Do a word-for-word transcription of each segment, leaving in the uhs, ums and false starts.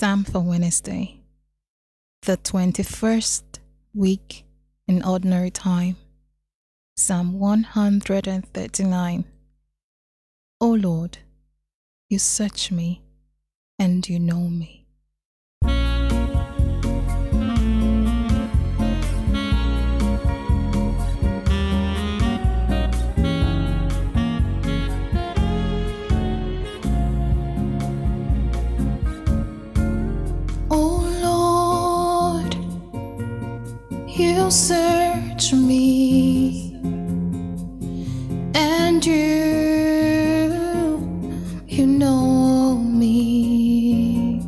Psalm for Wednesday, the twenty-first week in Ordinary Time. Psalm one hundred thirty-nine. O Lord, you search me and you know me. You search me and you, you know me.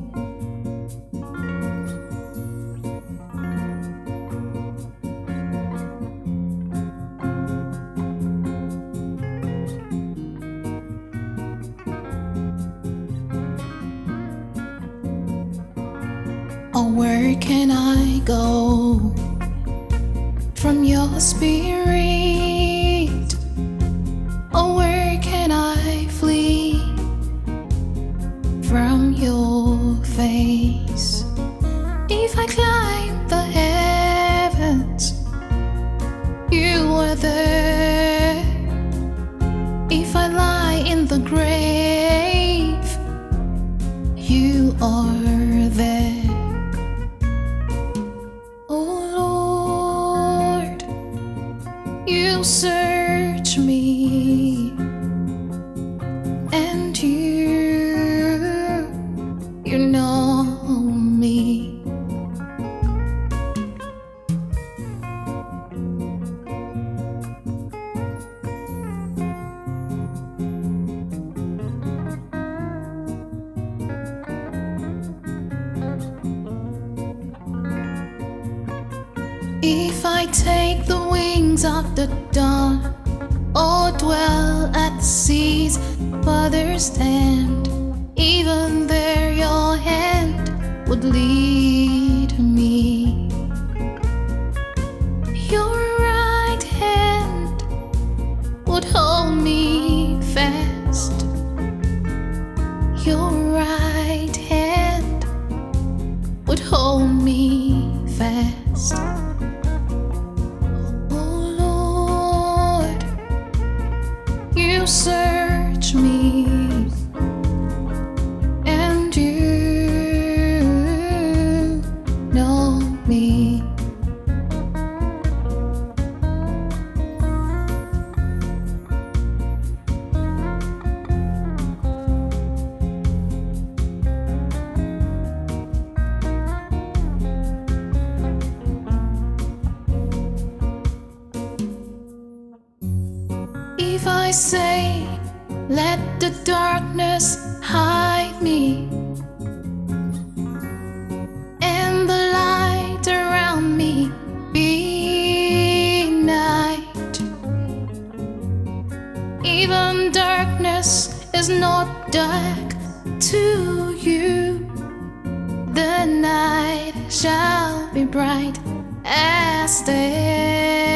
Oh, where can I go from your spirit? Oh, where can I flee from your face? If I climb the heavens, you are there. If I lie in the grave, you are there. You search me and you, you know me. If I take the wings of the dawn, or dwell at the sea's further end, even there your hand would lead me. Your right hand would hold me fast. Your right hand would hold me fast. You search me and you know me. If I say, let the darkness hide me, and the light around me be night. Even darkness is not dark to you. The night shall be bright as day.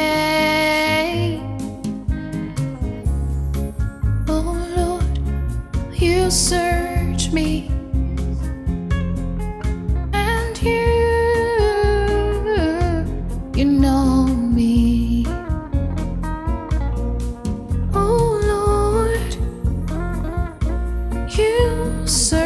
You search me and you, you know me. Oh Lord, you search me.